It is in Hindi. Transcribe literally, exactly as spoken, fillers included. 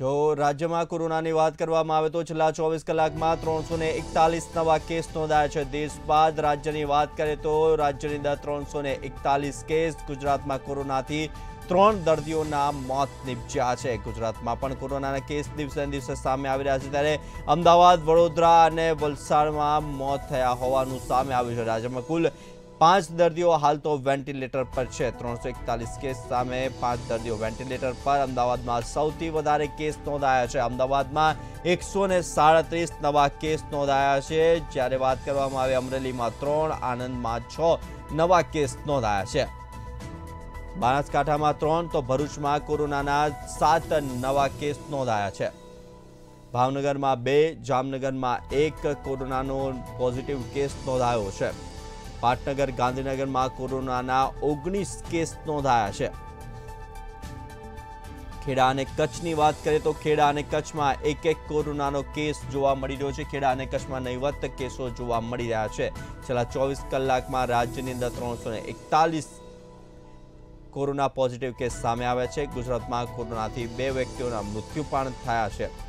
जो राज्य में कोरोना की बात करवामां आवे तो छेल्ला चौबीस कलाक में त्रण सौ इकतालीस नवा केस नोंधाया। देश बाद राज्य की बात करें तो राज्य की अंदर त्रण सौ इकतालीस केस। गुजरात में कोरोना थी त्रण दर्दीओना मौत निपज्या है। गुजरात में पण कोरोना केस दिवसे दिवसे सामे आवी रह्या छे, त्यारे अमदावाद, वडोदरा अने वलसाड में मौत थया होवानुं सामे आव्युं छे। राज्य में कुल पांच दर्दियों हाल तो वेंटिलेटर पर है। त्रण सौ एकतालीस केस सामे पांच दर्दियों वेंटिलेटर पर। अमदावाद में सौथी वधारे केस नोंधाया है। अमदावाद में एक सौ ने साड़ीस नवा केस नोंधाया है। ज्यारे बात करवामां आवे अमरेली में त्रण, आनंद में छ नवा केस नोंधाया है। बनासकांठा में त्रण तो भरूच में कोरोना सात नवा केस नोंधाया है। भावनगर में बे, जामनगर में एक कोरोना पॉजिटिव केस नोंधायो है। पाटनगर, गांधीनगर में कोरोना ओगनीस केस नोंधाया है। खेड़ा अने कच्छ की बात करें तो खेड़ा अने कच्छ में एक एक कोरोना केस जोवा मळी रह्यो छे। खेड़ा अने कच्छ में नहीवत केसों जोवा मळी रह्या छे। छेल्ला चौबीस कलाक में राज्य की अंदर त्रण सौ एकतालीस कोरोना पॉजिटिव केस सामे आव्या छे। गुजरात में कोरोना थी बे व्यक्तिओं मृत्यु पण थया छे।